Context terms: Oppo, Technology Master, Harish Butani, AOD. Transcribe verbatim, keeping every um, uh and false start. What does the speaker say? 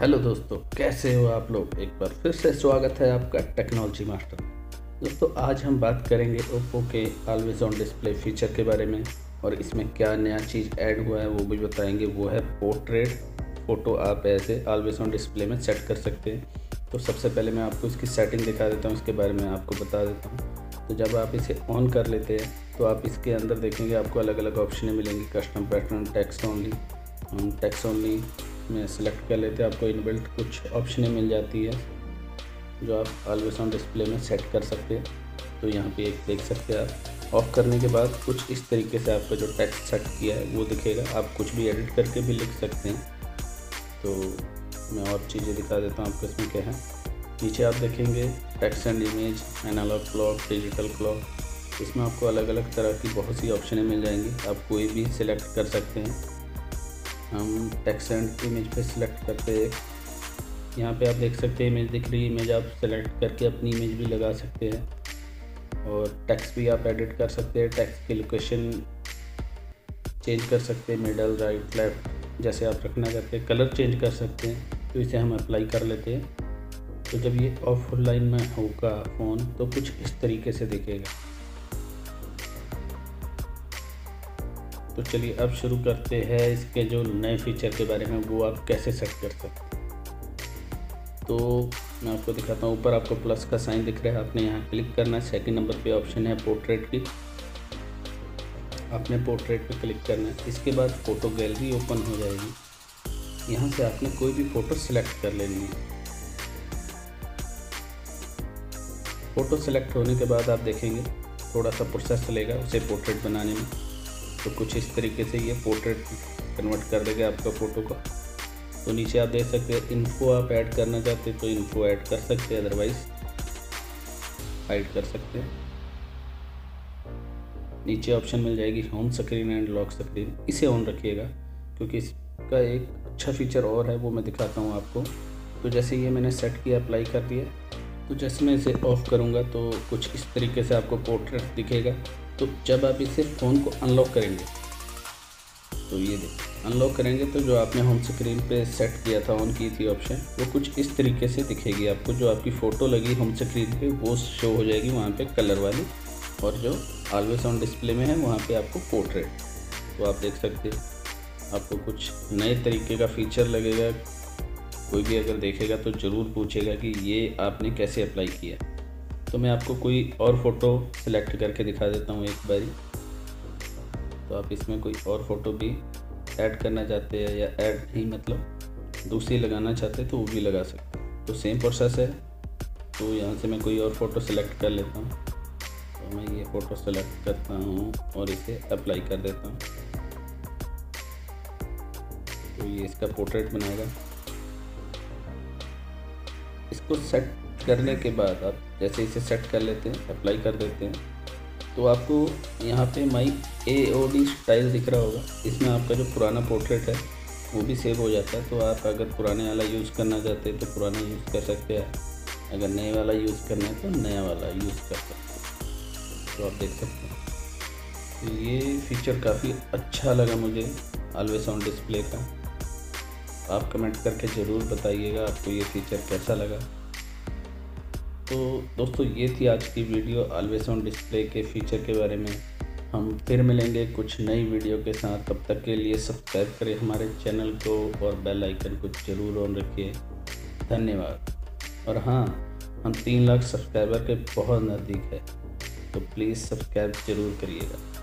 Hello दोस्तों, कैसे हो आप लोग। एक बार फिर से स्वागत है आपका टेक्नोलॉजी मास्टर। दोस्तों आज हम बात करेंगे ओप्पो के ऑलवेज ऑन डिस्प्ले फीचर के बारे में, और इसमें क्या नया चीज़ ऐड हुआ है वो भी बताएंगे। वो है पोर्ट्रेट फ़ोटो। आप ऐसे ऑलवेज ऑन डिस्प्ले में सेट कर सकते हैं। तो सबसे पहले मैं आपको इसकी सेटिंग दिखा देता हूँ, इसके बारे में आपको बता देता हूँ। तो जब आप इसे ऑन कर लेते हैं तो आप इसके अंदर देखेंगे आपको अलग अलग ऑप्शन मिलेंगे। Custom pattern, text only. हम टेक्स्ट ओनली में सेलेक्ट कर लेते हैं, आपको इनबिल्ट कुछ ऑप्शनें मिल जाती है जो आप ऑलवेज ऑन डिस्प्ले में सेट कर सकते हैं। तो यहाँ पे एक देख सकते हैं आप। ऑफ करने के बाद कुछ इस तरीके से आपका जो टेक्स्ट सेट किया है वो दिखेगा। आप कुछ भी एडिट करके भी लिख सकते हैं। तो मैं और चीज़ें दिखा देता हूँ आपको इसमें क्या है। नीचे आप देखेंगे text and image, analogue clock, digital clock. इसमें आपको अलग अलग तरह की बहुत सी ऑप्शनें मिल जाएंगी, आप कोई भी सिलेक्ट कर सकते हैं। हम टेक्स्ट एंड इमेज पे सिलेक्ट करते हैं। यहाँ पे आप देख सकते हैं इमेज दिख रही है। इमेज आप सेलेक्ट करके अपनी इमेज भी लगा सकते हैं, और टेक्स्ट भी आप एडिट कर सकते हैं। टेक्स्ट की लोकेशन चेंज कर सकते हैं, मिडल, राइट, लेफ़्ट, जैसे आप रखना चाहते हैं। कलर चेंज कर सकते हैं, तो इसे हम अप्लाई कर लेते हैं। तो जब ये ऑफ लाइन में होगा फ़ोन तो कुछ इस तरीके से दिखेगा। तो चलिए अब शुरू करते हैं इसके जो नए फीचर के बारे में, वो आप कैसे सेट कर सकते हैं। तो मैं आपको दिखाता हूँ। ऊपर आपको प्लस का साइन दिख रहा है, आपने यहाँ क्लिक करना है। सेकंड नंबर पे ऑप्शन है पोर्ट्रेट की, आपने पोर्ट्रेट पे क्लिक करना है। इसके बाद फ़ोटो गैलरी ओपन हो जाएगी। यहाँ से आपने कोई भी फ़ोटो सेलेक्ट कर लेनी है। फ़ोटो सेलेक्ट होने के बाद आप देखेंगे थोड़ा सा प्रोसेस चलेगा उसे पोर्ट्रेट बनाने में। तो कुछ इस तरीके से ये पोर्ट्रेट कन्वर्ट कर देगा आपका फ़ोटो का। तो नीचे आप देख सकते हैं इन्फो, आप ऐड करना चाहते हैं तो इन्फो ऐड कर सकते हैं, अदरवाइज हाइड कर सकते हैं। नीचे ऑप्शन मिल जाएगी home screen and lock screen, इसे ऑन रखिएगा क्योंकि इसका एक अच्छा फीचर और है, वो मैं दिखाता हूँ आपको। तो जैसे ये मैंने सेट किया, अप्लाई कर दिया। तो जैसे मैं इसे ऑफ़ करूँगा तो कुछ इस तरीके से आपको पोर्ट्रेट दिखेगा। तो जब आप इसे फ़ोन को अनलॉक करेंगे तो ये देखिए, अनलॉक करेंगे तो जो आपने होम स्क्रीन पे सेट किया था, ऑन की थी ऑप्शन, वो कुछ इस तरीके से दिखेगी आपको। जो आपकी फ़ोटो लगी होम स्क्रीन पे वो शो हो जाएगी वहाँ पे कलर वाली, और जो ऑलवेज ऑन डिस्प्ले में है वहाँ पे आपको पोर्ट्रेट। तो आप देख सकते हैं आपको कुछ नए तरीके का फीचर लगेगा। कोई भी अगर देखेगा तो ज़रूर पूछेगा कि ये आपने कैसे अप्लाई किया। तो मैं आपको कोई और फ़ोटो सिलेक्ट करके दिखा देता हूँ एक बारी। तो आप इसमें कोई और फ़ोटो भी ऐड करना चाहते हैं, या ऐड नहीं मतलब दूसरी लगाना चाहते हैं तो वो भी लगा सकते हैं। तो सेम प्रोसेस है। तो यहाँ से मैं कोई और फ़ोटो सिलेक्ट कर लेता हूँ। तो मैं ये फ़ोटो सिलेक्ट करता हूँ और इसे अप्लाई कर देता हूँ। तो ये इसका पोर्ट्रेट बनाएगा। इसको सेट करने के बाद आप जैसे इसे सेट कर लेते हैं, अप्लाई कर देते हैं, तो आपको यहाँ पे माई ए ओ डी स्टाइल दिख रहा होगा। इसमें आपका जो पुराना पोर्ट्रेट है वो भी सेव हो जाता है। तो आप अगर पुराने वाला यूज़ करना चाहते हैं तो पुराना यूज़ कर सकते हैं, अगर नए वाला यूज़ करना है तो नया वाला यूज़ कर सकते हैं। तो आप देख सकते हैं। तो ये फीचर काफ़ी अच्छा लगा मुझे ऑलवेज ऑन डिस्प्ले का। आप कमेंट करके ज़रूर बताइएगा आपको ये फीचर कैसा लगा। तो दोस्तों ये थी आज की वीडियो ऑलवेज ऑन डिस्प्ले के फीचर के बारे में। हम फिर मिलेंगे कुछ नई वीडियो के साथ। तब तक के लिए सब्सक्राइब करें हमारे चैनल को, और बेल आइकन को ज़रूर ऑन रखिए। धन्यवाद। और हाँ, हम तीन लाख सब्सक्राइबर के बहुत नज़दीक है, तो प्लीज़ सब्सक्राइब ज़रूर करिएगा।